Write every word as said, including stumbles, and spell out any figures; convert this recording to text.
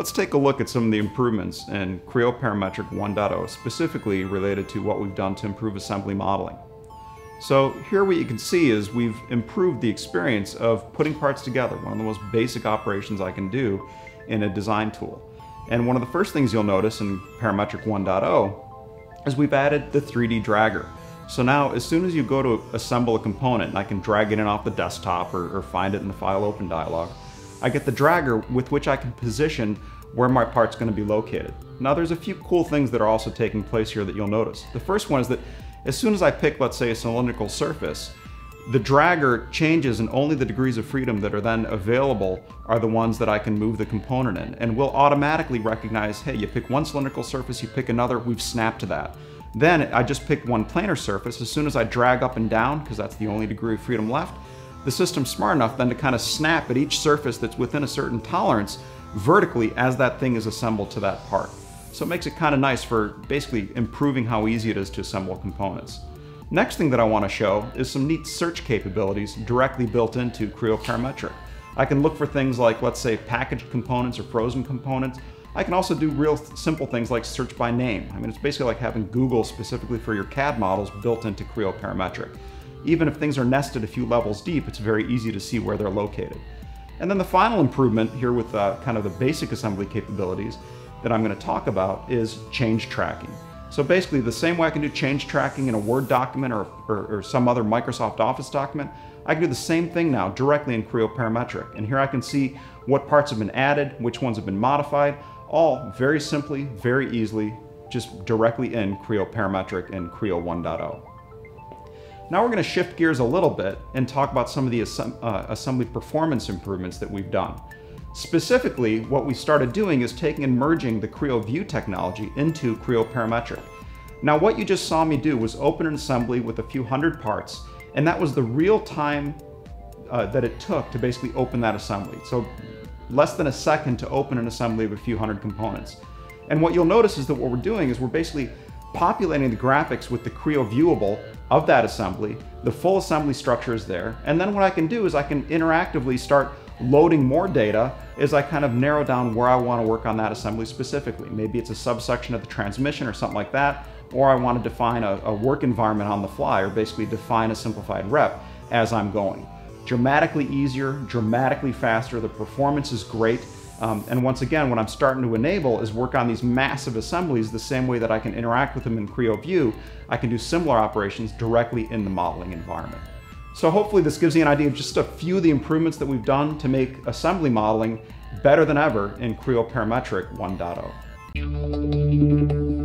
Let's take a look at some of the improvements in Creo Parametric one point oh, specifically related to what we've done to improve assembly modeling. So here what you can see is we've improved the experience of putting parts together, one of the most basic operations I can do in a design tool. And one of the first things you'll notice in Parametric one point oh is we've added the three D dragger. So now as soon as you go to assemble a component, and I can drag it in off the desktop or, or find it in the file open dialog, I get the dragger with which I can position where my part's going to be located. Now there's a few cool things that are also taking place here that you'll notice. The first one is that as soon as I pick, let's say, a cylindrical surface, the dragger changes and only the degrees of freedom that are then available are the ones that I can move the component in. And we'll automatically recognize, hey, you pick one cylindrical surface, you pick another, we've snapped to that. Then I just pick one planar surface. As soon as I drag up and down, because that's the only degree of freedom left, the system's smart enough then to kind of snap at each surface that's within a certain tolerance vertically as that thing is assembled to that part. So it makes it kind of nice for basically improving how easy it is to assemble components. Next thing that I want to show is some neat search capabilities directly built into Creo Parametric. I can look for things like, let's say, packaged components or frozen components. I can also do real simple things like search by name. I mean, it's basically like having Google specifically for your C A D models built into Creo Parametric. Even if things are nested a few levels deep, it's very easy to see where they're located. And then the final improvement here with uh, kind of the basic assembly capabilities that I'm going to talk about is change tracking. So basically the same way I can do change tracking in a Word document or, or, or some other Microsoft Office document, I can do the same thing now directly in Creo Parametric. And here I can see what parts have been added, which ones have been modified, all very simply, very easily, just directly in Creo Parametric and Creo one point oh. Now we're going to shift gears a little bit and talk about some of the assemb uh, assembly performance improvements that we've done. Specifically, what we started doing is taking and merging the Creo View technology into Creo Parametric. Now what you just saw me do was open an assembly with a few hundred parts, and that was the real time uh, that it took to basically open that assembly. So less than a second to open an assembly of a few hundred components. And what you'll notice is that what we're doing is we're basically populating the graphics with the Creo viewable of that assembly. The full assembly structure is there. And then what I can do is I can interactively start loading more data as I kind of narrow down where I want to work on that assembly specifically. Maybe it's a subsection of the transmission or something like that, or I want to define a, a work environment on the fly, or basically define a simplified rep as I'm going. Dramatically easier, dramatically faster. The performance is great. Um, and once again, what I'm starting to enable is work on these massive assemblies the same way that I can interact with them in Creo View. I can do similar operations directly in the modeling environment. So hopefully this gives you an idea of just a few of the improvements that we've done to make assembly modeling better than ever in Creo Parametric one point oh.